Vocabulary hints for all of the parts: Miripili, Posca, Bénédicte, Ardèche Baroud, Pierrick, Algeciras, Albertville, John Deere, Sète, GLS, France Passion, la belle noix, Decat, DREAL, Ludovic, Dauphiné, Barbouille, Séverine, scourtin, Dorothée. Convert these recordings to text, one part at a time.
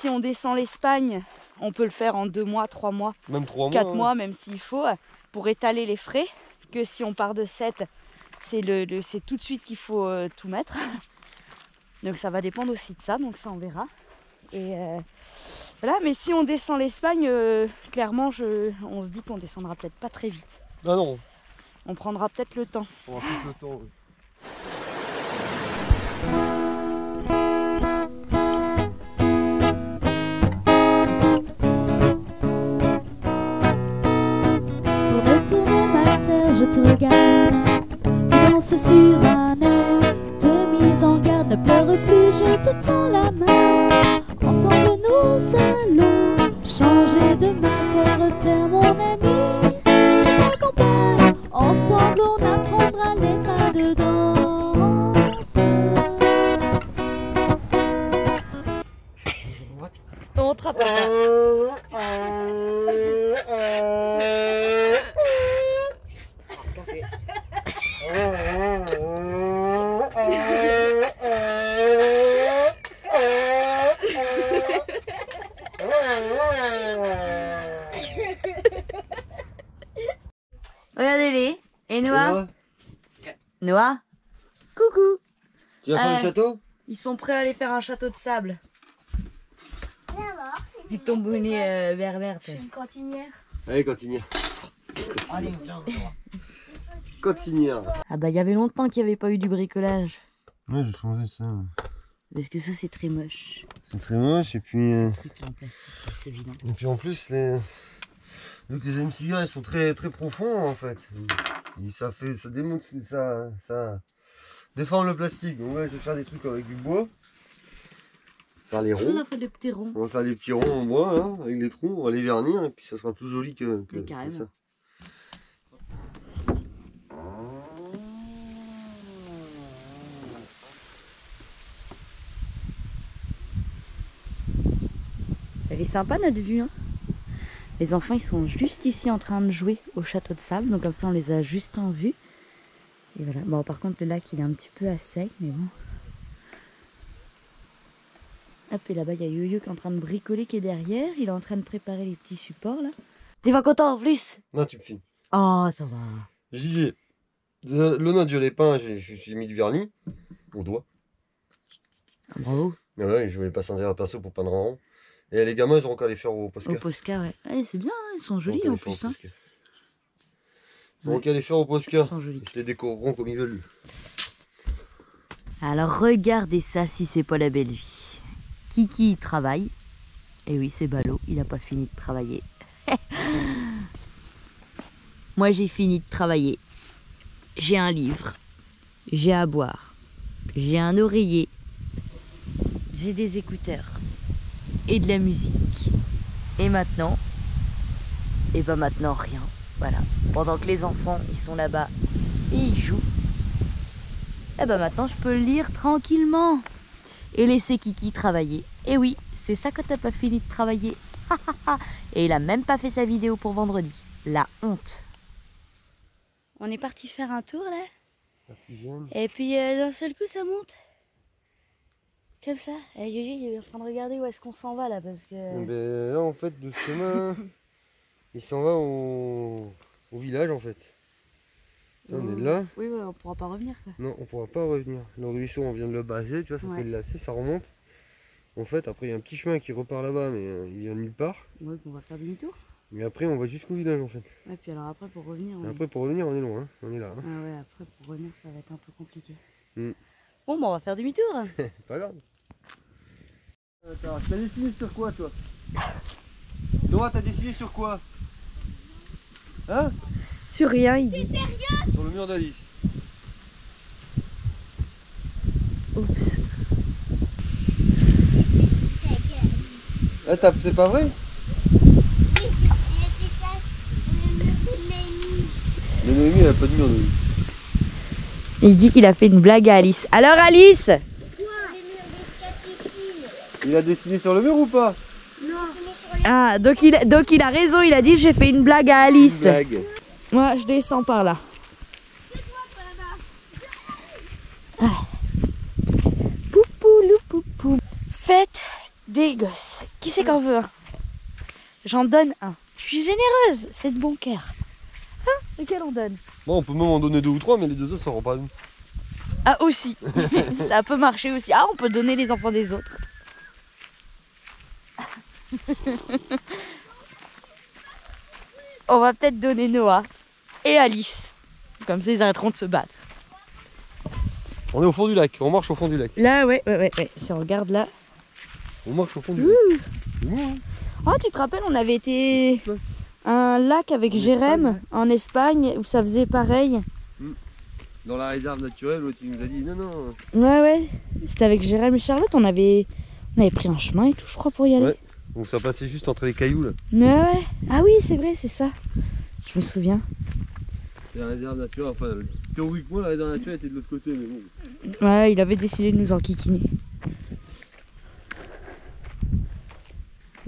si on descend l'Espagne, on peut le faire en 2 mois, 3 mois, même 3 mois, 4 mois, même s'il faut, pour étaler les frais. Que si on part de Sète, c'est tout de suite qu'il faut tout mettre. Donc ça va dépendre aussi de ça, donc ça on verra. Et voilà, mais si on descend l'Espagne, clairement, on se dit qu'on descendra peut-être pas très vite. Ah non. On prendra peut-être le temps. On prendra plus le temps, oui. Regardez-les. Et Noah? Noah? Coucou. Tu vas faire un château? Ils sont prêts à aller faire un château de sable. Avec ton bonnet berbère. Je suis une cantinière. Allez, cantinière. Allez, cantinière. Ah bah, il y avait longtemps qu'il n'y avait pas eu du bricolage. Ouais, j'ai changé ça. Parce que ça, c'est très moche. C'est très moche, et puis... C'est un truc en plastique, c'est vilain. Et puis en plus, les... Donc les allumes-cigares, ils sont très, très profonds, en fait. Et ça fait, ça démonte, ça déforme le plastique. Donc ouais, je vais faire des trucs avec du bois. Faire les ronds. On va faire des petits ronds. On va faire des petits ronds en bois, hein, avec des trous. On va les vernir, et puis ça sera plus joli que ça. Elle est sympa notre vue, hein. Les enfants ils sont juste ici en train de jouer au château de sable, donc comme ça on les a juste en vue. Et voilà, bon par contre le lac il est un petit peu à sec, mais bon. Hop, et là-bas il y a Yoyo qui est en train de bricoler qui est derrière, il est en train de préparer les petits supports là. T'es pas content en plus? Non, tu me filmes. Oh ça va. J'y ai. Le note je l'ai peint, j'ai mis du vernis, au doigt. Ah, bravo. Mais ouais, je voulais pas servir un pinceau pour peindre en rond. Et les gamins, ils auront qu'à les faire au Posca. Au Posca, ouais. Ouais c'est bien, hein, ils sont jolis en plus. Hein. Ils auront qu'à les faire au Posca. Ils sont jolis. Ils les décoreront comme ils veulent. Alors regardez ça, si c'est pas la belle vie. Kiki, il travaille. Et oui, c'est ballot, il n'a pas fini de travailler. Moi, j'ai fini de travailler. J'ai un livre. J'ai à boire. J'ai un oreiller. J'ai des écouteurs. Et de la musique. Et maintenant, et ben maintenant rien. Voilà. Pendant que les enfants ils sont là-bas et ils jouent, et ben maintenant je peux lire tranquillement et laisser Kiki travailler. Et oui, c'est ça quand t'as pas fini de travailler. Et il a même pas fait sa vidéo pour vendredi. La honte. On est parti faire un tour là. Et puis d'un seul coup ça monte. Comme ça, et Yoyo est en train de regarder où est-ce qu'on s'en va là parce que... Ben, là en fait le chemin, il s'en va au village en fait. Là, on est là. Oui, ouais, on pourra pas revenir quoi. Non, on pourra pas revenir. Le ruisseau, on vient de le baser, tu vois, ça fait le lacet, ça remonte. En fait, après il y a un petit chemin qui repart là-bas, mais il vient de nulle part. Ouais, on va faire demi-tour. Mais après on va jusqu'au village en fait. Ouais, puis alors après pour revenir, on est loin, hein. On est là. Hein. Ah ouais, après pour revenir ça va être un peu compliqué. Mm. Bon, bah on va faire demi-tour. Pas grave. Attends, t'as dessiné sur quoi toi? Dora, t'as dessiné sur quoi? Hein? Sur rien, il dit. T'es sérieux? Sur le mur d'Alice. Oups. Ah, c'est pas vrai? Le Noémie, elle a pas de mur d'Alice. Il dit qu'il a fait une blague à Alice. Alors Alice? Il a dessiné sur le mur ou pas? Non. Ah, donc il a raison, il a dit j'ai fait une blague à Alice. Une blague. Moi je descends par là. Faites des gosses. Qui c'est qu'en veut un? J'en donne un. Je suis généreuse, c'est de bon cœur. Hein? Lequel on donne? Bon, on peut même en donner deux ou trois, mais les deux autres, ça rend pas nous. Ah, aussi. Ça peut marcher aussi. Ah, on peut donner les enfants des autres. On va peut-être donner Noah et Alice. Comme ça, ils arrêteront de se battre. On est au fond du lac, on marche au fond du lac. Là, ouais. Si on regarde là. On marche au fond du lac. C'est bon, hein. Oh, tu te rappelles, on avait été un lac avec Jérém en Espagne où ça faisait pareil. Dans la réserve naturelle où tu nous as dit non. Ouais. C'était avec Jérém et Charlotte, on avait pris un chemin et tout, je crois, pour y aller. Ouais. Donc ça passait juste entre les cailloux là. Ouais. Ah oui, c'est vrai, c'est ça. Je me souviens. La réserve naturelle, enfin théoriquement la réserve naturelle était de l'autre côté, mais bon. Ouais, il avait décidé de nous enquiquiner.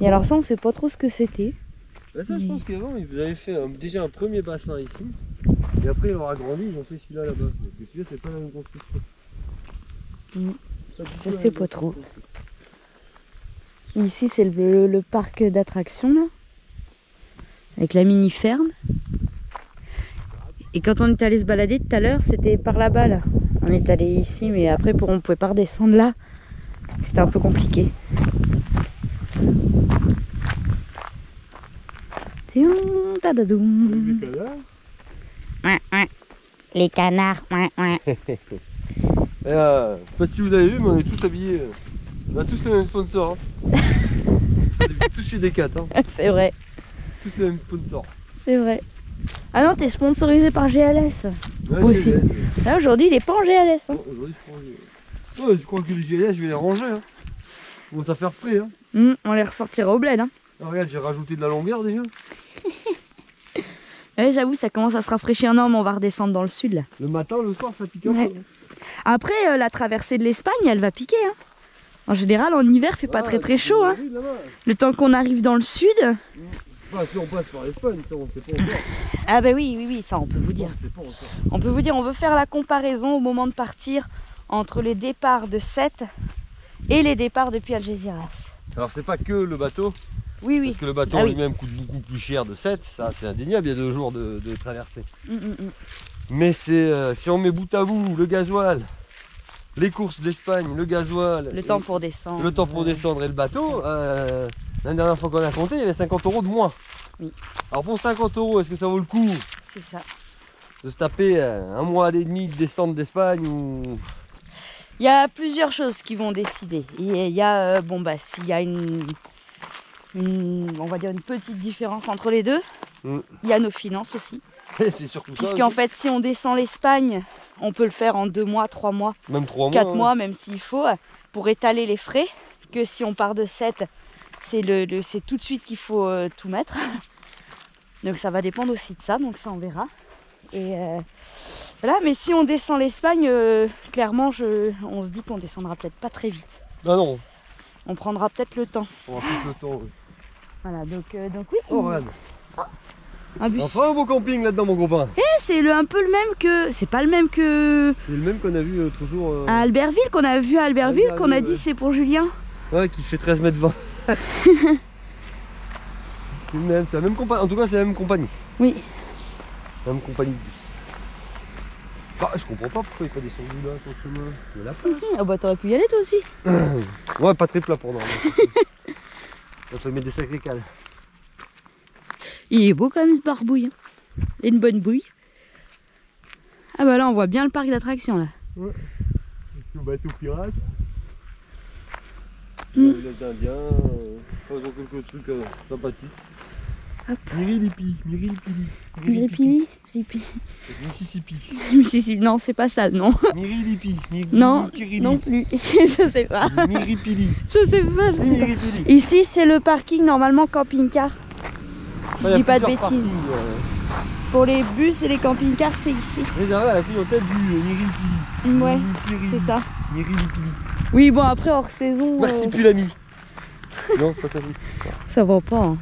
Et alors ça, on sait pas trop ce que c'était. Bah ça, je pense qu'avant, ils avaient fait déjà un premier bassin ici. Et après, ils l'ont agrandi, ils ont fait celui-là là-bas. Parce que celui-là, c'est pas la même construction. Je sais pas trop. Ici, c'est le parc d'attractions là. Avec la mini-ferme. Et quand on est allé se balader tout à l'heure, c'était par là-bas là. On est allé ici, mais après on ne pouvait pas redescendre là. C'était un peu compliqué. Les canards. Je sais pas si vous avez vu, mais on est tous habillés. On a tous le même sponsor. Hein. Tous chez Decat. Hein. C'est vrai. Tous le même sponsor. C'est vrai. Ah non, t'es sponsorisé par GLS. Ouais, aussi. GLS, ouais. Là aujourd'hui, il est pas en GLS. Hein. Oh, aujourd'hui, je crois, ouais, je crois que les GLS, je vais les ranger. Hein. Ils vont faire frais. Hein. On les ressortira au bled. Hein. Ah, regarde, j'ai rajouté de la longueur déjà. Ouais, j'avoue, ça commence à se rafraîchir. Non, mais on va redescendre dans le sud là. Le matin, le soir, ça pique un peu. Hein. Après, la traversée de l'Espagne, elle va piquer. Hein. En général, en hiver, fait pas très chaud. Hein. Le temps qu'on arrive dans le sud. Bah, si on passe par l'Espagne, ça on sait pas encore. Ah bah oui, ça on peut vous dire. On peut vous dire, on veut faire la comparaison au moment de partir entre les départs de Sète et les départs depuis Algeciras. Alors c'est pas que le bateau. Oui. Parce que le bateau lui-même coûte beaucoup plus cher de Sète, ça c'est indéniable, il y a 2 jours de traversée. Mais c'est si on met bout à bout le gasoil, les courses d'Espagne, le gasoil, le temps pour descendre. Le temps pour descendre et le bateau. La dernière fois qu'on a compté, il y avait 50 € de moins. Oui. Alors pour 50 €, est-ce que ça vaut le coup? C'est ça. De se taper un mois et demi de descente d'Espagne ou... Il y a plusieurs choses qui vont décider. Il y a, s'il y a on va dire une petite différence entre les deux. Il y a nos finances aussi. C'est surtout ça. Puisqu'en fait, si on descend l'Espagne, on peut le faire en 2 mois, 3 mois, même 3 mois, 4 mois, même s'il faut, pour étaler les frais. Que si on part de 7, c'est tout de suite qu'il faut tout mettre. Donc ça va dépendre aussi de ça, donc ça on verra. Et voilà, mais si on descend l'Espagne, clairement on se dit qu'on descendra peut-être pas très vite. Ah non. On prendra peut-être le temps. On prendra plus le temps, oui. Voilà, donc oui. Oh, regarde. Un bus. Enfin un beau camping là-dedans, mon copain. Eh, c'est un peu le même que... C'est pas le même que... C'est le même qu'on a vu toujours... À Albertville, qu'on a dit c'est pour Julien. Ouais, qui fait 13,20 m. C'est la même compagnie, en tout cas c'est la même compagnie. Oui. La même compagnie de bus. Ah, je comprends pas pourquoi il fallait descendre là sur le chemin. Il y a la place. Ah bah t'aurais pu y aller toi aussi. Ouais, pas très plat pour dormir. Ça fait mettre des sacrés cales. Il est beau quand même ce barbouille. Hein. Et une bonne bouille. Ah bah là on voit bien le parc d'attractions là. Ouais. Le bateau pirate. Les Indiens, ils ont quelques trucs sympathiques. Miripili. Mississippi. Non, c'est pas ça, non. Miripili. Non, non plus. Je sais pas. Miripili. Je sais pas. Ici, c'est le parking normalement camping-car. Si je dis pas de bêtises. Parties, pour les bus et les camping-cars, c'est ici. Réservé à la clientèle du Miripili. Ouais, c'est ça. Miripili. Oui, bon, après hors saison. Bah, c'est plus la nuit. Non, c'est pas ça. Ça va pas. Hein.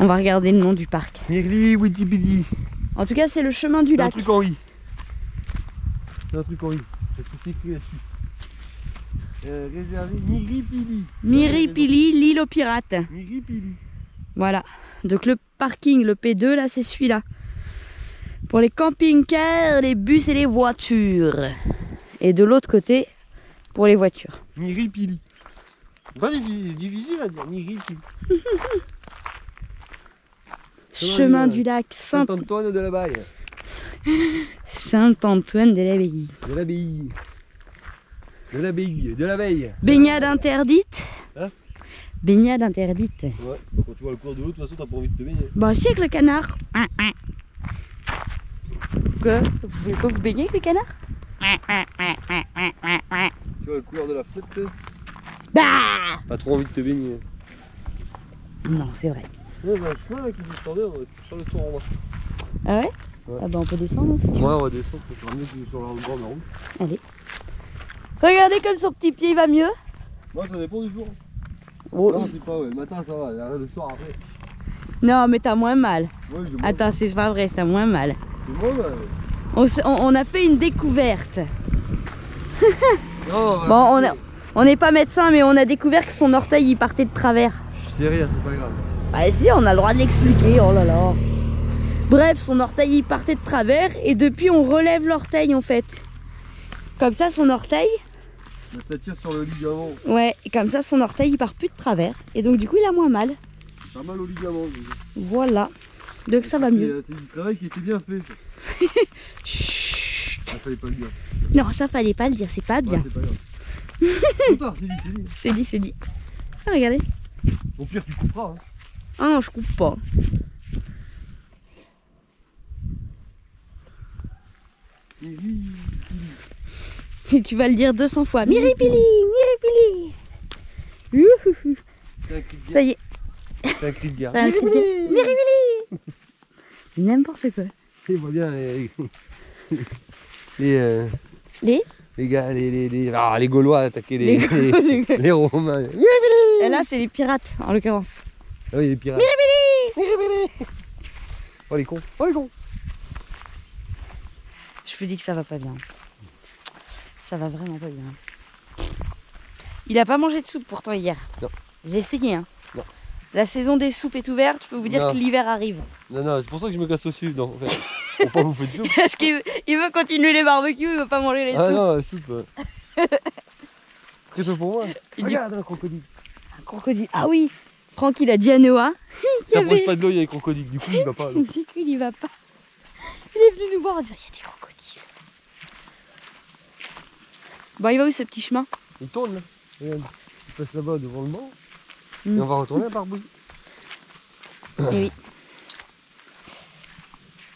On va regarder le nom du parc. Miripili. En tout cas, c'est le chemin du lac. Un truc en i. C'est écrit là-dessus. réservé Miripili. Miripili, l'île aux pirates. Miripili. Voilà. Donc le parking, le P2, là, c'est celui-là. Pour les camping-cars, les bus et les voitures. Et de l'autre côté, pour les voitures. Miripili. Pas difficile à dire, Miripili. Chemin du lac Saint-Antoine de la Baille. Saint-Antoine de l'Abbaye. De l'Abbaye. De l'Abbaye, de l'abeille. Baignade interdite. Hein? Baignade interdite. Ouais, bah quand tu vois le cours de l'eau, de toute façon, t'as pas envie de te baigner. Bah, si, avec le canard. Quoi? Vous voulez pas vous baigner avec le canard? Tu vois le cours de la flotte? Bah! Pas trop envie de te baigner. Non, c'est vrai. Ouais, bah, je vois là qui descendait, on va faire le tour en bas. Ah ouais? Ouais. Ah bah on peut descendre aussi. Ouais, on va descendre, on va ramener sur la bord de la route. Allez. Regardez comme son petit pied il va mieux. Moi ça dépend du jour. Oh. Non, c'est pas ouais. Le matin ça va, le soir après. Non mais t'as moins mal. Ouais, j'ai moins Attends, mal. C'est pas vrai, t'as moins mal. C'est moins mal. On a fait une découverte. Non, bon, on n'est pas médecin mais on a découvert que son orteil il partait de travers. Je sais rien, c'est pas grave. Bah si, on a le droit de l'expliquer, oh là là. Bref, son orteil il partait de travers et depuis on relève l'orteil en fait. Comme ça son orteil... Ça tire sur le ligament. Ouais, et comme ça son orteil il part plus de travers et donc du coup il a moins mal. Pas mal au ligament. Voilà, donc ça va mieux. C'est du travail qui était bien fait. Chut. Ça fallait pas le dire. Non, ça fallait pas le dire, c'est pas bien. Ouais, c'est pas grave. C'est dit, c'est dit. Ah, regardez. Au pire tu couperas. Hein. Ah non, je coupe pas. Si tu vas le dire 200 fois. Miripili, Miripili. Ça y est. C'est un cri de guerre. Miripili, Miripili. N'importe quoi. Il voit bien les Gaulois attaquer les Romains. Miripili. Et là c'est les pirates en l'occurrence. Ah oui, les pirates. Miripili, Miripili. Oh les cons, oh les cons. Je vous dis que ça va pas bien. Ça va vraiment pas bien. Il a pas mangé de soupe pourtant hier. Non. J'ai essayé hein. Non. La saison des soupes est ouverte, je peux vous dire non. Que l'hiver arrive. Non, non, c'est pour ça que je me casse au sud. En fait. Pour pas vous faire de soupe. Parce qu'il veut continuer les barbecues, il veut pas manger les soupes. Ah non, la soupe. Très peu pour moi. Regarde un crocodile. Un crocodile, ah oui. Franck il a dit à Noah. Il s'approche pas de l'eau, il y a des crocodiles, du coup il va pas. Donc. Du coup il y va pas. Il est venu nous voir en disant il y a des crocodiles. Bon il va où ce petit chemin? Il tourne là, regarde. Il passe là-bas devant le banc. Mmh. Et on va retourner à Barboui. Et oui.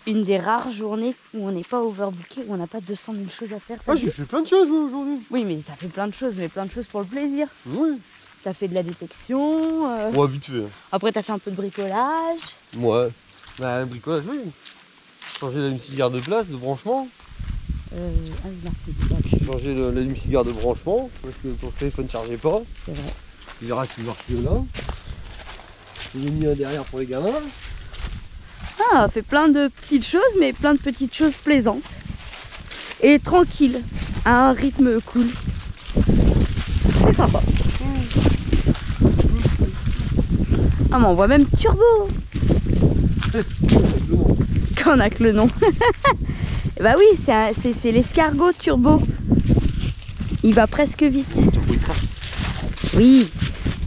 Une des rares journées où on n'est pas overbooké, où on n'a pas 200 000 choses à faire. Ah j'ai fait plein de choses aujourd'hui. Oui mais t'as fait plein de choses, mais plein de choses pour le plaisir. Oui. T'as fait de la détection. Ouais, vite fait. Après, t'as fait un peu de bricolage. Ouais, bah, le bricolage, oui. Changer l'allume-cigare de place, de branchement. Ah, non, changer l'allume-cigare de branchement, parce que ton téléphone ne chargeait pas. C'est vrai. Tu verras s'il marche là. J'en ai mis un derrière pour les gamins. Ah, on fait plein de petites choses, mais plein de petites choses plaisantes. Et tranquilles, à un rythme cool. C'est sympa. Ah mais on voit même Turbo. Qu'on a que le nom. Bah oui, c'est l'escargot Turbo. Il va presque vite. Oui,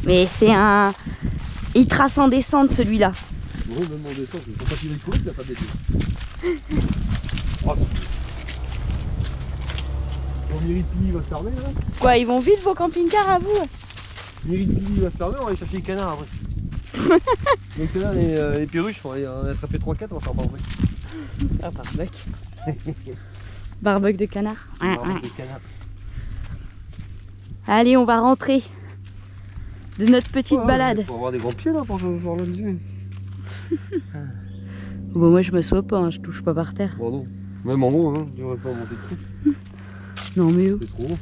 mais c'est un... Il trace en descente celui-là. Oui, même en descente, il faut pas qu'il aille courir, il a pas de défi. Miripili va se fermer là. Quoi, ils vont vite vos camping-cars à vous? Miripili va se fermer, on va aller chercher les canards après. Donc là les perruches, on va attraper 3-4, on va faire barbecue. Ah barbecue. Barbecue de canard. Barbecue de canard. Allez on va rentrer de notre petite balade. On va avoir des grands pieds là pour voir le musée. Bon moi je me sois pas, hein, je touche pas par terre. Bon non, même en haut, hein, j'aurais pas monté de trucs. Non mais où? C'est trop haut.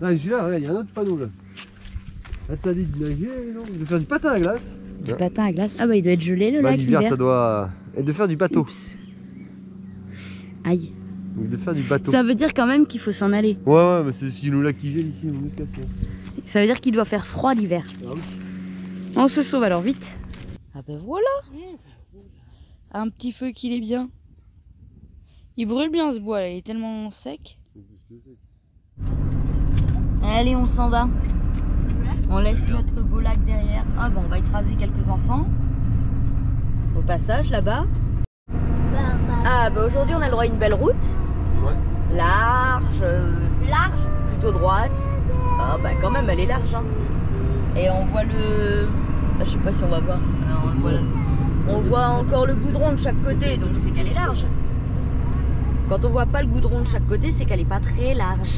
Là, celui-là, regarde, il y a un autre panneau là. Attendez de nager, non? De faire du patin à glace. Du patin à glace? Ah bah il doit être gelé le lac l'hiver. L'hiver ça doit... Et de faire du bateau. Oups. Aïe. Donc de faire du bateau. Ça veut dire quand même qu'il faut s'en aller. Ouais, ouais, mais c'est si le lac qui gèle ici, vous nous cassez. Ça veut dire qu'il doit faire froid l'hiver. Ah oui. On se sauve alors vite. Ah ben voilà. Un petit feu qu'il est bien. Il brûle bien ce bois là, il est tellement sec. Allez, on s'en va. On laisse notre beau lac derrière. Ah bon, on va écraser quelques enfants. Au passage là-bas. Ah bah aujourd'hui on a le droit à une belle route. Ouais. Large. Large. Plutôt droite. Ah bah quand même elle est large hein. Et on voit le... Je sais pas si on va voir. Alors, on voit là. On voit encore le goudron de chaque côté, donc c'est qu'elle est large. Quand on voit pas le goudron de chaque côté, c'est qu'elle est pas très large.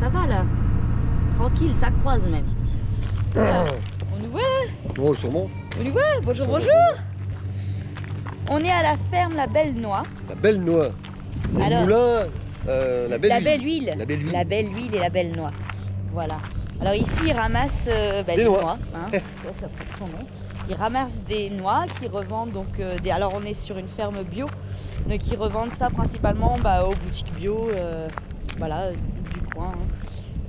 Ça va là. Tranquille, ça croise même. On nous voit. Oh sûrement. On nous voit, bonjour, bonjour. On est à la ferme La Belle Noix. La Belle Noix. Alors, moulin, la Belle Huile et La Belle Noix. Voilà. Alors ici ils ramassent des noix. Hein. Ça porte son nom. Ils ramassent des noix qui revendent donc des... Alors on est sur une ferme bio, donc ils revendent ça principalement aux boutiques bio, voilà, du coin. Hein.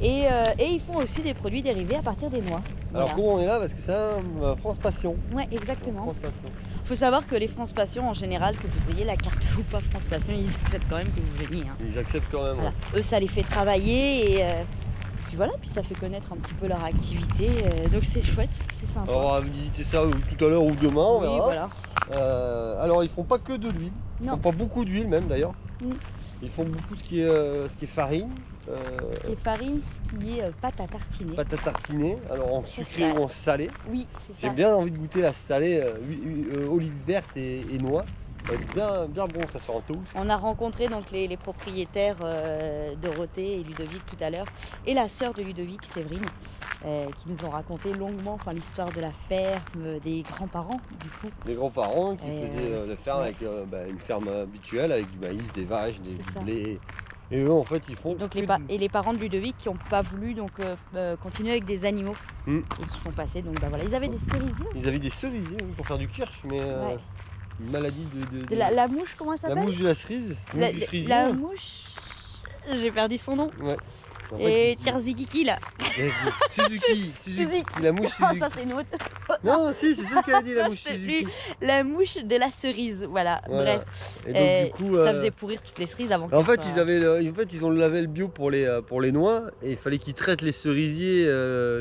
Et ils font aussi des produits dérivés à partir des noix. Voilà. Alors comment on est là? Parce que c'est un France Passion. Ouais, exactement. France Passion. Faut savoir que les France Passion, en général, que vous ayez la carte ou pas France Passion, ils acceptent quand même que vous veniez. Hein. Ils acceptent quand même. Voilà. Ouais. Eux, ça les fait travailler et puis voilà, puis ça fait connaître un petit peu leur activité. Donc c'est chouette, c'est sympa. Alors on va visiter ça tout à l'heure ou demain, on verra. Voilà. Alors ils font pas que de l'huile. Ils font pas beaucoup d'huile même d'ailleurs. Ils font beaucoup ce qui est farine. Ce qui est farine, ce qui est pâte à tartiner. Pâte à tartiner, alors en sucré ou en salé. Oui, c'est ça. J'ai bien envie de goûter la salée, olive verte et noix. Ça va être bien bon, ça sort en tout. On a rencontré donc les propriétaires Dorothée et Ludovic tout à l'heure. Et la sœur de Ludovic, Séverine, qui nous ont raconté longuement l'histoire de la ferme, des grands-parents du coup. Des grands-parents qui faisaient la ferme avec une ferme habituelle, avec du maïs, des vaches, des blés. Et eux en fait ils font. Et les parents de Ludovic qui n'ont pas voulu donc continuer avec des animaux et qui sont passés donc voilà, ils avaient des cerisiers. Ils avaient des cerisiers pour faire du kirsch, mais une maladie de la mouche, comment ça s'appelle? La mouche de la cerise. La mouche. J'ai perdu son nom. Ouais. En fait, et Tirzikiki là. Suzuki. Suzuki. La mouche Suzuki. Ça c'est une autre. Non, si, c'est ça qu'elle a dit, la mouche Suzuki. La mouche de la cerise, voilà. Bref. Et donc, du coup, ça faisait pourrir toutes les cerises avant. En fait, ils ont le label bio pour les noix et il fallait qu'ils traitent les cerisiers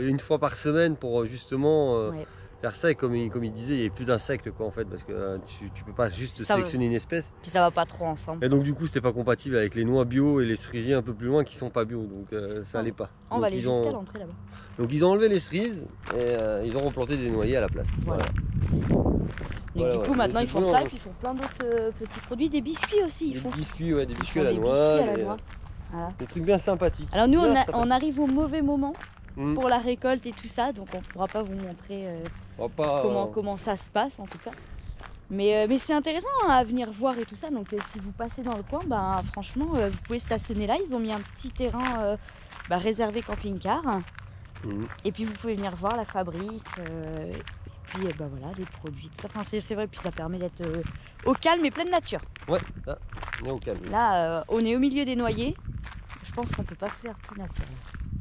une fois par semaine pour justement faire ça. Et comme il disait, il n'y avait plus d'insectes quoi en fait, parce que tu peux pas juste sélectionner une espèce. Puis ça va pas trop ensemble. Et donc du coup c'était pas compatible avec les noix bio et les cerisiers un peu plus loin qui sont pas bio, donc ça allait pas. On va aller jusqu'à l'entrée là-bas. Donc ils ont enlevé les cerises et ils ont replanté des noyers à la place. Voilà. Donc du coup maintenant ils font ça et puis ils font plein d'autres petits produits, des biscuits aussi. Des biscuits à la noix. Des trucs bien sympathiques. Alors nous on arrive au mauvais moment. Pour la récolte et tout ça, donc on ne pourra pas vous montrer comment ça se passe en tout cas. Mais c'est intéressant à venir voir et tout ça, donc si vous passez dans le coin, franchement vous pouvez stationner là, ils ont mis un petit terrain réservé camping-car. Et puis vous pouvez venir voir la fabrique, et puis voilà, les produits, tout ça. Enfin, c'est vrai, puis ça permet d'être au calme et pleine nature. Ouais, ça, on est au calme. Là, on est au milieu des noyers, je pense qu'on ne peut pas faire tout naturel.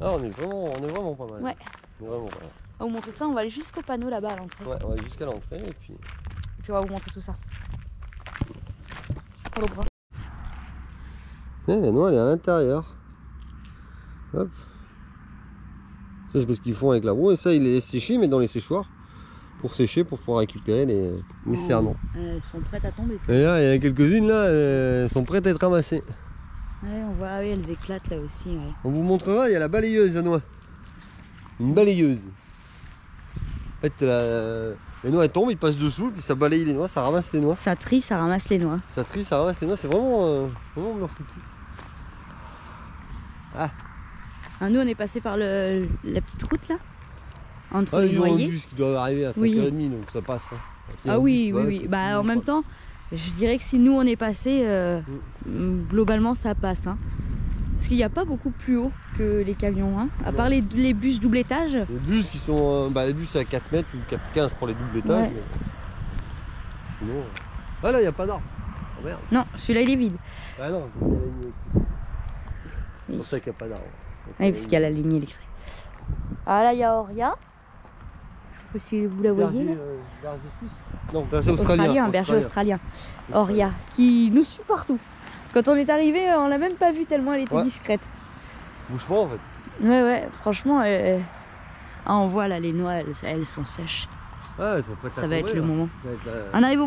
Ah, on est vraiment pas mal. Ouais. On est vraiment pas mal. On va vous montrer tout ça, on va aller jusqu'au panneau là-bas à l'entrée. Ouais, on va aller jusqu'à l'entrée et puis on va vous montrer tout ça. Pour le bras. La noix elle est à l'intérieur. Hop. Ça c'est parce qu'ils font avec la roue et ça il est séché, mais dans les séchoirs. Pour sécher, pour pouvoir récupérer les cernants. Elles sont prêtes à tomber. Et là, il y en a quelques-unes là, elles sont prêtes à être ramassées. Ouais, on voit, elles éclatent là aussi. Ouais. On vous montrera, il y a la balayeuse à noix. Une balayeuse. En fait, les noix elles tombent, ils passent dessous, puis ça balaye les noix, ça ramasse les noix. Ça trie, ça ramasse les noix. Ça trie, ça ramasse les noix, c'est vraiment bien foutu. Ah. Ah, nous on est passé par la petite route là. Entre les noyers. Bus qui doivent arriver à 5h30, donc ça passe. Hein. Ah oui, bus, oui. Bah en même temps. Je dirais que si nous on est passé, globalement ça passe. Hein. Parce qu'il n'y a pas beaucoup plus haut que les camions, hein. À part les bus double étage. Les bus qui sont les bus à 4 mètres ou 4,15 pour les doubles étages. Ouais. Mais... Sinon, là il n'y a pas d'arbre. Oh merde. Non, celui-là il est vide. Ah non, il y a la ligne électrique. C'est pour ça qu'il n'y a pas d'arbre. Oui, parce qu'il y a la ligne électrique. Ah là, il y a Oria. Je sais pas si vous la voyez. Berger, là. Berger suisse. Non, berger australien. Australien, berger australien. Oria, qui nous suit partout. Quand on est arrivé, on l'a même pas vue tellement elle était discrète. Bouge pas en fait. Ouais, ouais, franchement. Ah, on voit là, les noix, elles sont sèches. Ouais, ça va être le moment. On arrive au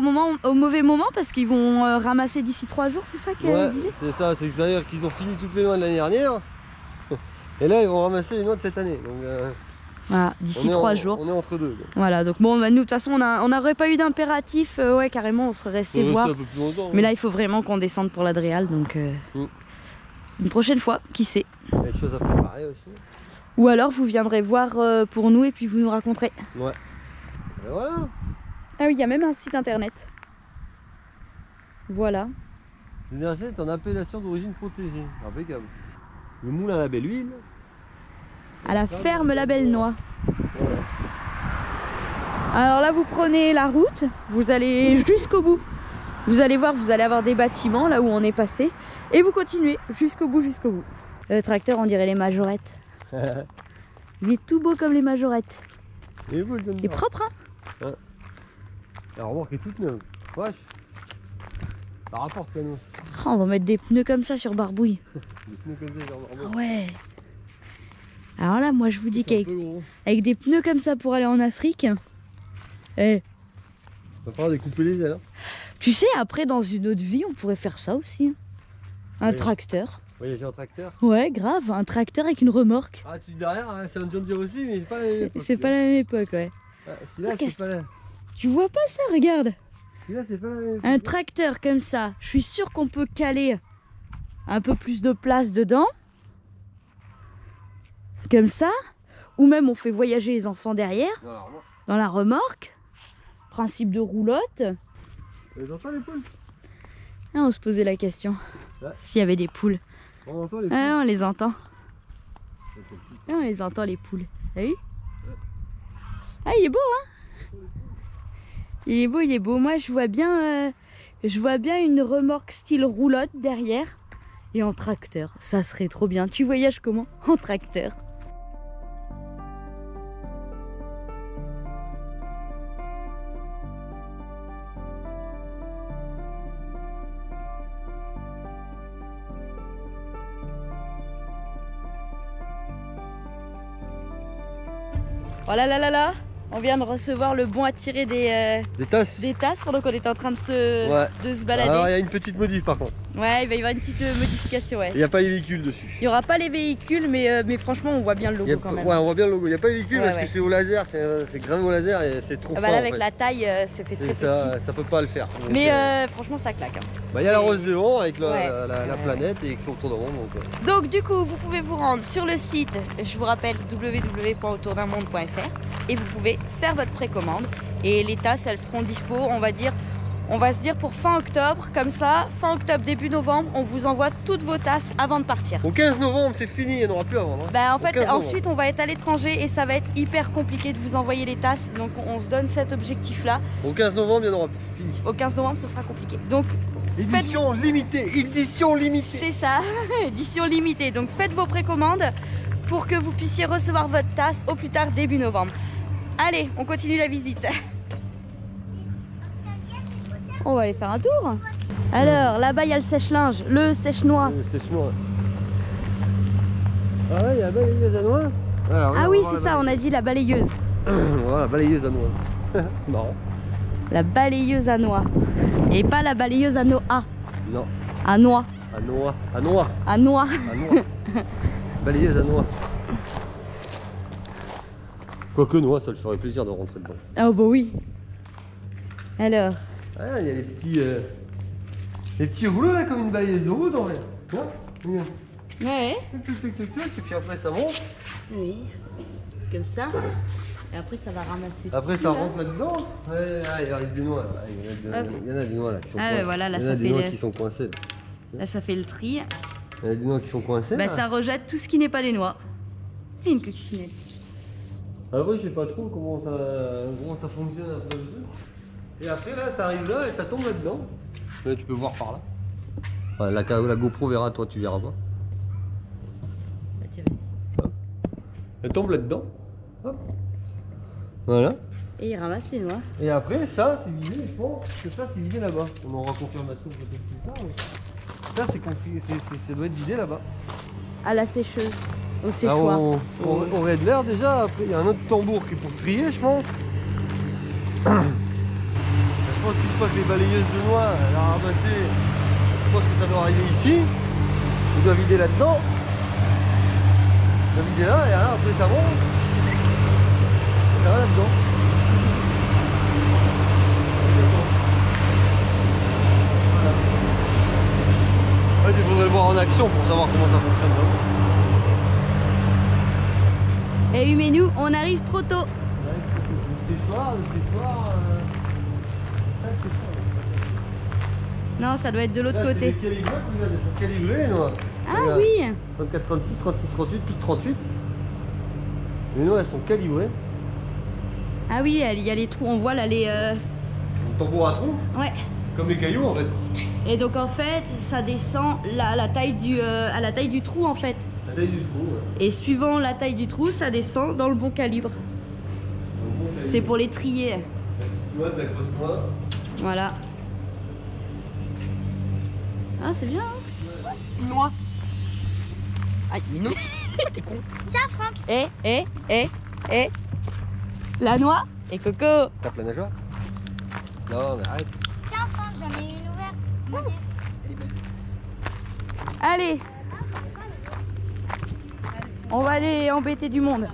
mauvais moment parce qu'ils vont ramasser d'ici 3 jours, c'est ça qu'elle disait ? C'est ça, c'est-à-dire qu'ils ont fini toutes les noix de l'année dernière et là ils vont ramasser les noix de cette année. Donc, voilà, d'ici 3 jours. On est entre deux. Donc. Voilà, donc bon, bah, nous de toute façon on n'aurait pas eu d'impératif, ouais, carrément, on serait resté voir. Un peu plus longtemps, mais là il faut vraiment qu'on descende pour la DREAL, donc une prochaine fois, qui sait. Il y a des choses à préparer aussi. Ou alors vous viendrez voir pour nous et puis vous nous raconterez. Ouais. Voilà. Ah oui, il y a même un site internet. Voilà. Cette énergie est en appellation d'origine protégée. Impeccable. Le moulin à la belle huile. À la ferme la belle noix. Voilà. Alors là, vous prenez la route, vous allez jusqu'au bout. Vous allez voir, vous allez avoir des bâtiments là où on est passé. Et vous continuez jusqu'au bout, jusqu'au bout. Le tracteur, on dirait les majorettes. Il est tout beau comme les majorettes. Il est beau, le jeune. Il est propre, hein. Ouais. La remorque est toute neuve. Wesh. Ça rapporte ça, nous. Oh, on va mettre des pneus comme ça sur Barbouille. Des pneus comme ça sur Barbouille. Ouais. Alors là, moi je vous dis qu'avec des pneus comme ça pour aller en Afrique. Eh. On va falloir découper les ailes. Tu sais, après dans une autre vie, on pourrait faire ça aussi. Un tracteur. Voyager en tracteur? Ouais, grave, un tracteur avec une remorque. Ah, tu derrière, hein, c'est un John Deere aussi, mais c'est pas la même époque. C'est pas la même époque, ouais. Ah, celui-là, c'est pas la même. Tu vois pas ça, regarde. Celui-là, c'est pas la même époque. Un tracteur comme ça, je suis sûr qu'on peut caler un peu plus de place dedans. Comme ça. Ou même on fait voyager les enfants derrière. Dans la remorque. Dans la remorque. Principe de roulotte. Les enfants, les poules. Ah, on se posait la question. S'il y avait des poules. On entend les poules. Ah, on les entend. Ah, on les entend, les poules. T'as vu? Ah, il est beau, hein? Il est beau, il est beau. Moi, je vois bien une remorque style roulotte derrière et en tracteur. Ça serait trop bien. Tu voyages comment? En tracteur. Voilà, là, là, là, on vient de recevoir le bon à tirer des tasses pendant qu'on était en train de se balader. Alors, il y a une petite modif par contre. Ouais, il va y avoir une petite modification, ouais. Il n'y a pas les véhicules dessus. Il n'y aura pas les véhicules, mais franchement, on voit bien le logo quand même. Ouais, on voit bien le logo. Il n'y a pas les véhicules parce que c'est au laser, c'est gravé au laser et c'est trop fort. Bah là, avec la taille, c'est fait très petit. Ça peut pas le faire. Mais franchement, ça claque. Hein. Bah, il y a la rose de Hon avec la planète et autour de Hon. Donc du coup, vous pouvez vous rendre sur le site, je vous rappelle, www.autourdunmonde.fr et vous pouvez faire votre précommande. Et les tasses, elles seront dispo, on va se dire pour fin octobre, comme ça, fin octobre, début novembre, on vous envoie toutes vos tasses avant de partir. Au 15 novembre, c'est fini, il n'y en aura plus avant. Hein. Bah, en fait, ensuite, on va être à l'étranger et ça va être hyper compliqué de vous envoyer les tasses. Donc on se donne cet objectif-là. Au 15 novembre, il n'y en aura plus. Fini. Au 15 novembre, ce sera compliqué. Donc, édition limitée, édition limitée. C'est ça, édition limitée. Donc faites vos précommandes pour que vous puissiez recevoir votre tasse au plus tard début novembre. Allez, on continue la visite. On va aller faire un tour. Alors, là-bas, il y a le sèche-linge, le sèche-noix. Le sèche-noix. Ah ouais, il y a la balayeuse à noix. Alors, ah oui, c'est ça, on a dit la balayeuse. Voilà, la balayeuse à noix. Marrant. La balayeuse à noix. Et pas la balayeuse à noix. Non. À noix. À noix. À noix. À noix. Balayeuse à noix. Quoique noix, ça lui ferait plaisir de rentrer dedans. Ah oh, bah oui. Alors. Ah, il y a les petits rouleaux là comme une balayeuse de route en vrai. Ouais. Ouais. Et puis après ça monte. Oui. Comme ça. Et après ça va ramasser. Après ça rentre là-dedans. Ouais, ah, il reste des noix. Il y en a des noix là qui sont coincées. Voilà, là, il y en a des noix qui sont coincées. Là ça fait le tri. Il y en a des noix qui sont coincées. Bah ça rejette tout ce qui n'est pas des noix. C'est une coccinelle. Ah oui, je sais pas trop comment ça fonctionne après. Et après là ça arrive là et ça tombe là-dedans. Tu peux voir par là. Ouais, la GoPro verra, toi tu verras pas. Elle tombe là-dedans. Hop. Voilà. Et il ramasse les noix. Et après, ça c'est vidé, je pense que ça c'est vidé là-bas. On aura confirmation peut-être plus tard. Mais... ça, ça doit être vidé là-bas. À la sécheuse. Au séchoir. Ah, on va de l'air déjà. Après, il y a un autre tambour qui est pour trier, je pense. Je pense qu'une fois que les balayeuses de noix, elle a ramassé, je pense que ça doit arriver ici. On doit vider là-dedans. On doit vider là, et là, après ça monte. Et ça va là-dedans. En fait, il faudrait le voir en action pour savoir comment ça fonctionne vraiment. Et humez-nous, on arrive trop tôt. Non, ça doit être de l'autre côté. C'est calibré, non? Ah oui, 24, 36, 36, 38, toutes 38. Les noix, elles sont calibrées. Ah oui, il y a les trous, on voit là les... le tambour à trous. Ouais. Comme les cailloux en fait. Et donc en fait, ça descend là, à la taille du trou en fait. La taille du trou, ouais. Et suivant la taille du trou, ça descend dans le bon calibre. C'est pour les trier. Noix, de la grosse noix. Voilà. Ah, c'est bien, hein? Noix. Aïe, non. T'es con. Tiens, Franck. Eh. La noix et coco. Tape la nageoire. Non, mais arrête. Tiens, Franck, j'en ai une ouverte. Ouh. Elle est belle. Allez. On va aller embêter du monde.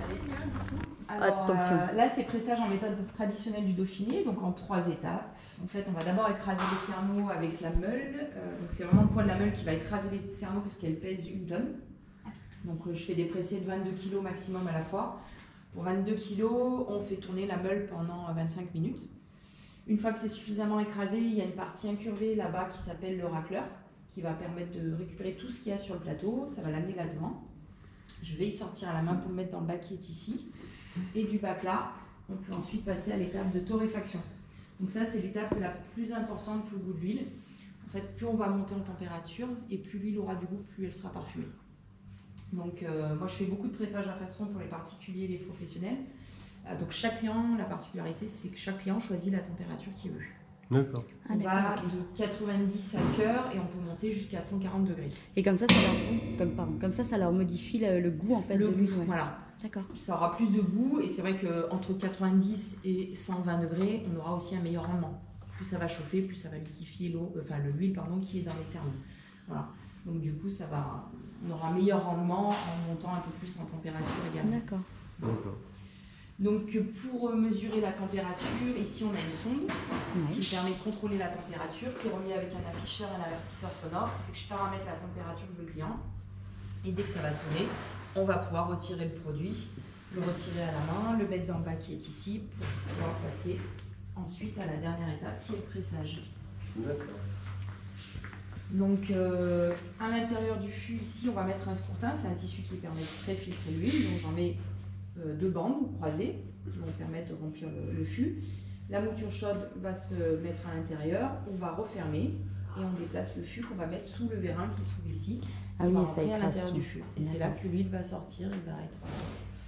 Alors, attention. Là, c'est pressage en méthode traditionnelle du Dauphiné, donc en 3 étapes. En fait, on va d'abord écraser les cerneaux avec la meule. Donc, c'est vraiment le poids de la meule qui va écraser les cerneaux puisqu'elle pèse 1 tonne. Donc, je fais des pressés de 22 kg maximum à la fois. Pour 22 kg, on fait tourner la meule pendant 25 minutes. Une fois que c'est suffisamment écrasé, il y a une partie incurvée là-bas qui s'appelle le racleur, qui va permettre de récupérer tout ce qu'il y a sur le plateau. Ça va l'amener là-devant. Je vais y sortir à la main pour le mettre dans le bac qui est ici. Et du bac là, on peut ensuite passer à l'étape de torréfaction. Donc ça, c'est l'étape la plus importante pour le goût de l'huile. En fait, plus on va monter en température et plus l'huile aura du goût, plus elle sera parfumée. Donc moi, je fais beaucoup de pressage à façon pour les particuliers et les professionnels. Donc chaque client, la particularité, c'est que chaque client choisit la température qu'il veut. D'accord. On va de 90 à cœur et on peut monter jusqu'à 140 degrés. Et comme ça, ça leur modifie le goût en fait. Le goût, ouais. Voilà. D'accord. Ça aura plus de goût et c'est vrai qu'entre 90 et 120 degrés, on aura aussi un meilleur rendement. Plus ça va chauffer, plus ça va liquéfier l'eau, enfin l'huile pardon, qui est dans les cerneaux. Voilà. Donc du coup, ça va, on aura un meilleur rendement en montant un peu plus en température également. D'accord. D'accord. Donc pour mesurer la température, ici on a une sonde qui permet de contrôler la température, qui est reliée avec un afficheur et un avertisseur sonore, qui fait que je paramètre la température du client. Et dès que ça va sonner, on va pouvoir retirer le produit, le retirer à la main, le mettre dans le bac qui est ici, pour pouvoir passer ensuite à la dernière étape qui est le pressage. Donc à l'intérieur du fût ici, on va mettre un scourtin, c'est un tissu qui permet de préfiltrer l'huile, donc j'en mets 2 bandes croisées qui vont permettre de remplir le fût. La mouture chaude va se mettre à l'intérieur, on va refermer et on déplace le fût qu'on va mettre sous le vérin qui se trouve ici. Ah oui, ça à l'intérieur du fût. Et c'est là que l'huile va sortir et va être.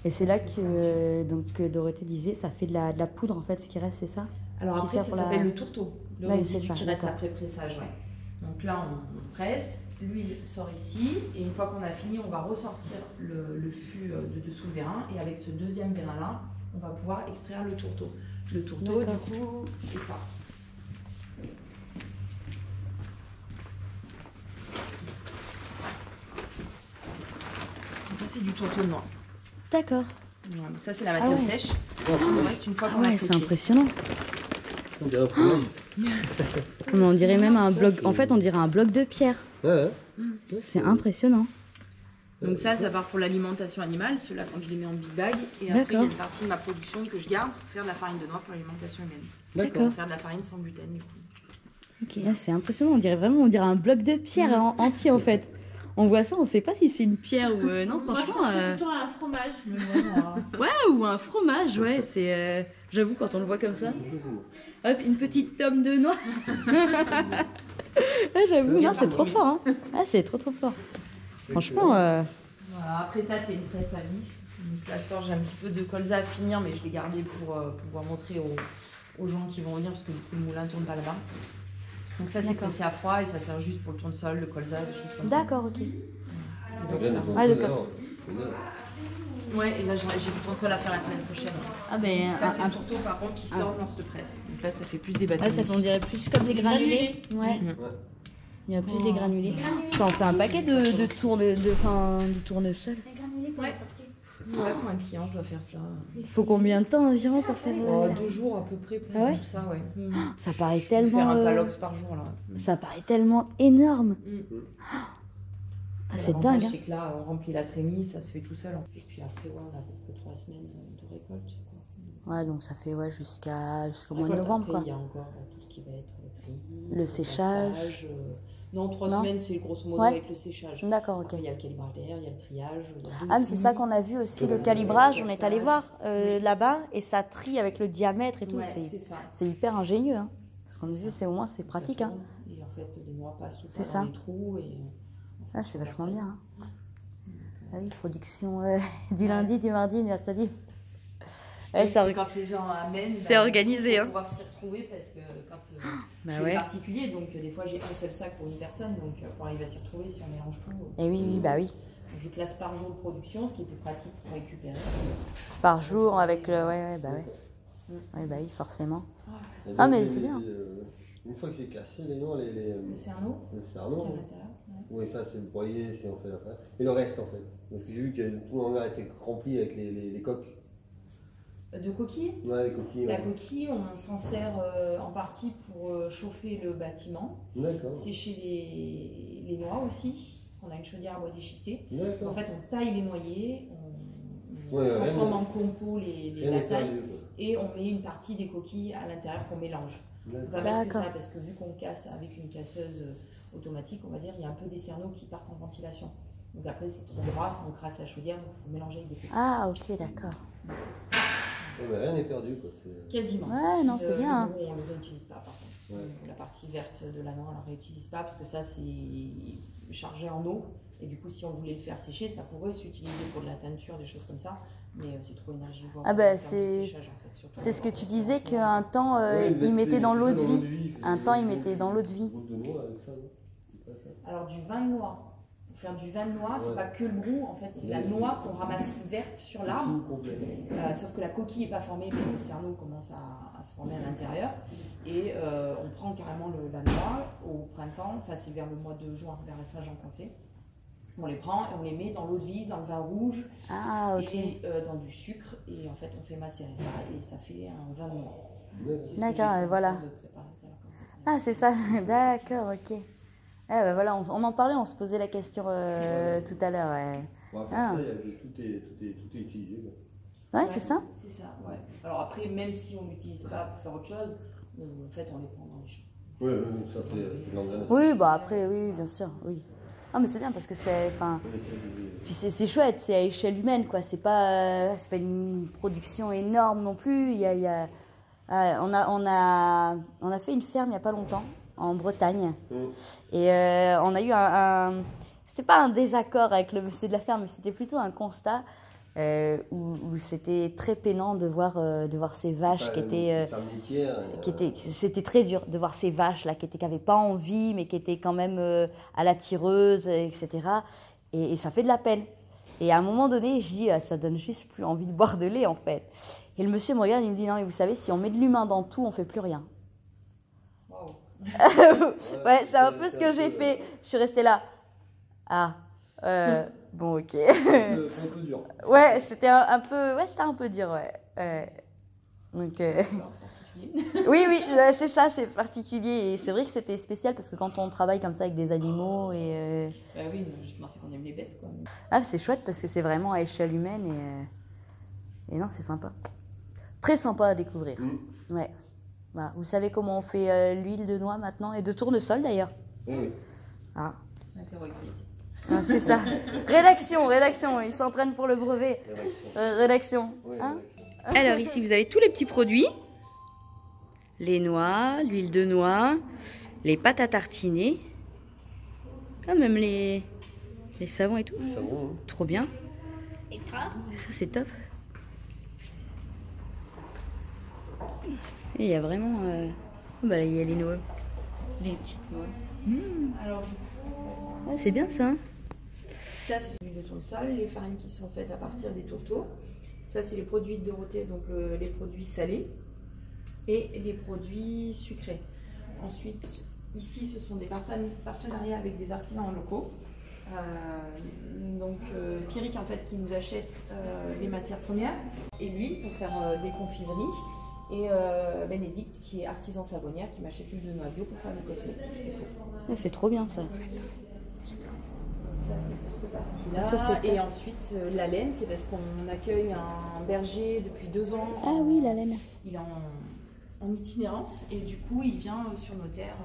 Et c'est là que donc Dorothée disait, ça fait de la poudre en fait, ce qui reste, c'est ça? Alors après, ça s'appelle le tourteau, le résidu qui reste après pressage. Ouais. Donc là, on presse, l'huile sort ici et une fois qu'on a fini, on va ressortir le fût de dessous le vérin et avec ce deuxième vérin là, on va pouvoir extraire le tourteau. Le tourteau, du coup, c'est ça. Ça, c'est du tourteau de noix. D'accord. Ouais, donc ça, c'est la matière sèche. Oh. On reste une fois qu'on a c'est impressionnant. On dirait un problème. Mais on dirait même un bloc. En fait, on dirait un bloc de pierre. Ouais. C'est impressionnant. Donc ça part pour l'alimentation animale. Ceux-là, quand je les mets en big bag, et après il y a une partie de ma production que je garde pour faire de la farine de noix pour l'alimentation humaine. D'accord. Faire de la farine sans gluten, du coup. Ok, c'est impressionnant. On dirait vraiment, on dirait un bloc de pierre entier en fait. On voit ça, on sait pas si c'est une pierre ou non. Franchement, moi, je pense que c'est plutôt un fromage. Mais bon, ouais, ou un fromage, ouais. C'est, j'avoue, quand on le voit comme ça. Hop, une petite tome de noix. J'avoue, non, c'est trop fort. Hein. Ah, c'est trop fort. Franchement. Voilà, après ça, c'est une presse à vif. Donc là, ce soir, j'ai un petit peu de colza à finir, mais je l'ai gardé pour pouvoir montrer aux gens qui vont venir, parce que du coup, le moulin ne tourne pas là-bas. Donc ça, c'est pressé à froid et ça sert juste pour le tournesol, le colza, des choses comme ça. D'accord, ok. Ah, d'accord. Ouais, et là j'ai du tournesol à faire la semaine prochaine. Ah ben ça c'est un tourteau par contre qui sort dans cette presse. Donc là ça fait plus des bâtons. Ah ça fait, on dirait plus comme des granulés. Ouais. Il y a plus des granulés. Ça en fait un paquet de tournesol. Ouais. Ouais, pour un client je dois faire ça. Il faut combien de temps environ pour faire 2 jours à peu près pour faire tout ça, ouais. Ça paraît tellement. Faire un palox par jour là. Ça paraît tellement énorme. Ah, c'est dingue. C'est que là, on remplit la trémie, ça se fait tout seul. Et puis après, ouais, on a beaucoup 3 semaines de récolte. Quoi. Ouais, donc ça fait jusqu'au mois de novembre. Après, il y a encore tout ce qui va être le tri, le séchage. Passage, Non, 3 semaines, c'est grosso modo avec le séchage. D'accord, ok. Après, il y a le calibrage d'air, il y a le triage. Ah, mais c'est ça qu'on a vu aussi, le calibrage. On est allé voir là-bas et ça trie avec le diamètre et tout. Ouais, c'est hyper ingénieux. Hein. Parce qu'on disait, au moins, c'est pratique. Hein. Et en fait, les noix passent dans les trous et... Ah, c'est vachement bien. Hein. Ah oui, production du lundi, du mardi, du mercredi. Ouais, quand les gens amènent, c'est organisé. Pour pouvoir s'y retrouver parce que quand je suis particulier, donc des fois j'ai un seul sac pour une personne, donc pour arriver à s'y retrouver si on mélange tout. Et oui, bah oui. Je classe par jour de production, ce qui est plus pratique pour récupérer. Par jour avec le. Ouais, bah oui, forcément. Ah, mais c'est bien. Une fois que c'est cassé, le cerneau. Le cerneau. Oui, ça c'est le poirier, c'est en fait la fin. Et le reste en fait. Parce que j'ai vu que tout l'hangar était rempli avec les coques. De coquilles ? Ouais, les coquilles. La coquille, on s'en sert en partie pour chauffer le bâtiment. D'accord. Sécher les noix aussi. Parce qu'on a une chaudière à bois déchiquetée. En fait, on taille les noyers, on transforme en compost la taille. Et on met une partie des coquilles à l'intérieur qu'on mélange. On va mettre que ça parce que vu qu'on casse avec une casseuse automatique, on va dire, il y a un peu des cerneaux qui partent en ventilation. Donc après, c'est trop droit, ça encrasse la chaudière, donc il faut mélanger avec des coquilles. Ah, ok, d'accord. Ouais, rien n'est perdu, quoi. Quasiment. Ouais, non, c'est bien. Le bout, on ne le réutilise pas, par contre. Ouais. La partie verte de la noix, on ne la réutilise pas parce que ça, c'est chargé en eau. Et du coup, si on voulait le faire sécher, ça pourrait s'utiliser pour de la teinture, des choses comme ça. Mais c'est trop énergivore. Ah ben, c'est ce que tu disais qu'un temps, ils mettaient dans l'eau de vie. Un temps, ils mettaient dans l'eau de vie. Alors, du vin de noix. Pour faire du vin de noix, c'est pas que le brou, en fait, c'est la noix qu'on ramasse verte sur l'arbre. Sauf que la coquille n'est pas formée, mais le cerneau commence à se former à l'intérieur. Et on prend carrément la noix au printemps, enfin, c'est vers le mois de juin, vers la Saint-Jean qu'on fait. On les prend et on les met dans l'eau de vie, dans le vin rouge, et dans du sucre. Et en fait, on fait macérer ça et ça fait un vin de noix. D'accord, voilà. Ah, c'est ça, d'accord, ok. Ah, bah, voilà, on en parlait, on se posait la question tout à l'heure. Ouais. Bon, après ça, tout est utilisé. Quoi. Ouais, c'est ça. C'est ça, ouais. Alors après, même si on n'utilise pas pour faire autre chose, en fait, on les prend dans les champs. Oui, oui, ça fait. Oui, bah après, oui, bien sûr, oui. Ah mais c'est bien parce que c'est, enfin, puis c'est chouette, c'est à échelle humaine quoi, c'est pas une production énorme non plus. On a fait une ferme il y a pas longtemps en Bretagne et on a eu c'était pas un désaccord avec le monsieur de la ferme, mais c'était plutôt un constat où c'était très peinant de voir ces vaches c'était très dur de voir ces vaches là qui n'avaient pas envie mais qui étaient quand même à la tireuse, etc. Et ça fait de la peine. Et à un moment donné, je dis ça donne juste plus envie de boire de lait en fait. Et le monsieur me regarde, il me dit non mais vous savez, si on met de l'humain dans tout, on fait plus rien. Wow. Ouais, c'est un peu ce que j'ai fait. Je suis restée là. Ah. Bon, ok. C'est un peu dur. Ouais, c'était un peu dur, ouais. Donc, oui, oui, c'est ça, c'est particulier. Et c'est vrai que c'était spécial parce que quand on travaille comme ça avec des animaux et... Bah oui, justement, c'est qu'on aime les bêtes, quoi. Ah, c'est chouette parce que c'est vraiment à échelle humaine et non, c'est sympa. Très sympa à découvrir. Mmh. Ouais. Bah, vous savez comment on fait l'huile de noix maintenant et de tournesol, d'ailleurs. Oui. Ah. Ah, c'est ça. Rédaction, ils s'entraînent pour le brevet. Rédaction. Hein? Alors ici, vous avez tous les petits produits. Les noix, l'huile de noix, les pâtes à tartiner, Ah, même les savons et tout. Les savons, hein. Trop bien. Et ça, c'est top. Et il y a vraiment... Oh, bah, il y a les noix. Les petites noix. Mmh. Alors, du coup... Ah, c'est bien ça. Hein. Ça, c'est celui de ton sol, les farines qui sont faites à partir des tourteaux. Ça, c'est les produits de Dorothée, donc les produits salés et les produits sucrés. Ensuite, ici, ce sont des partenariats avec des artisans locaux. Donc, Pierrick, en fait, qui nous achète les matières premières et l'huile pour faire des confiseries. Et Bénédicte, qui est artisan savonnière, qui m'achète l'huile de noix bio pour faire des cosmétiques. C'est trop bien, ça. Ça, c'est pour cette partie-là. Ça, et ensuite, la laine, c'est parce qu'on accueille un berger depuis 2 ans. Ah oui, la laine. Il est en itinérance et du coup, il vient sur nos terres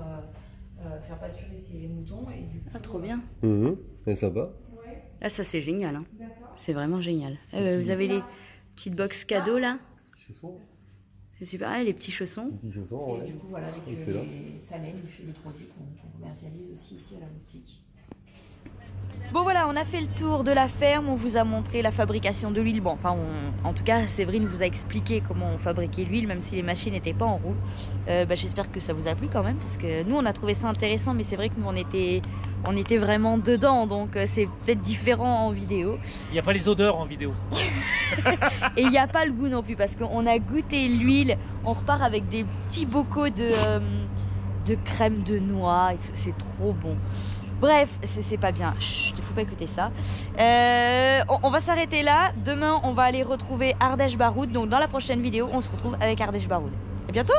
faire pâturer ses moutons. Et du coup, ah, trop bien. Mmh. Et ça va ? Ouais. Ah, ça, c'est génial. Hein. C'est vraiment génial. Vous avez les petites box cadeaux, là ? C'est super, ah, les petits chaussons. Les petits chaussons, ouais. Et du coup, voilà, avec sa laine, il fait les produits qu'on commercialise aussi ici à la boutique. Bon voilà, on a fait le tour de la ferme, on vous a montré la fabrication de l'huile. Bon, enfin, en tout cas, Séverine vous a expliqué comment on fabriquait l'huile, même si les machines n'étaient pas en route. Bah, j'espère que ça vous a plu quand même, parce que nous, on a trouvé ça intéressant, mais c'est vrai que nous, on était vraiment dedans, donc c'est peut-être différent en vidéo. Il n'y a pas les odeurs en vidéo. Et il n'y a pas le goût non plus, parce qu'on a goûté l'huile, on repart avec des petits bocaux de crème de noix, c'est trop bon. Bref, c'est pas bien, il ne faut pas écouter ça. On va s'arrêter là. Demain, on va aller retrouver Ardèche Baroud. Donc dans la prochaine vidéo, on se retrouve avec Ardèche Baroud. À bientôt.